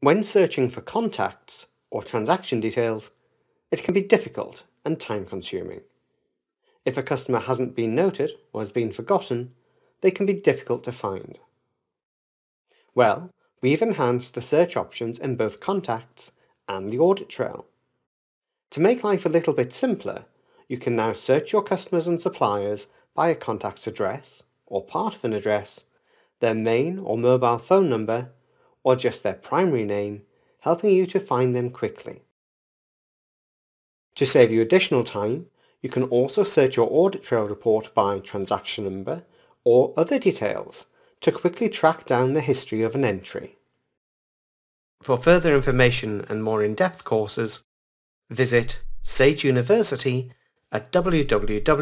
When searching for contacts or transaction details, it can be difficult and time-consuming. If a customer hasn't been noted or has been forgotten, they can be difficult to find. Well, we've enhanced the search options in both contacts and the audit trail. To make life a little bit simpler, you can now search your customers and suppliers by a contact's address, or part of an address, their main or mobile phone number, or just their primary name, helping you to find them quickly. To save you additional time, you can also search your audit trail report by transaction number or other details to quickly track down the history of an entry. For further information and more in-depth courses, visit Sage University at www.sageu.com.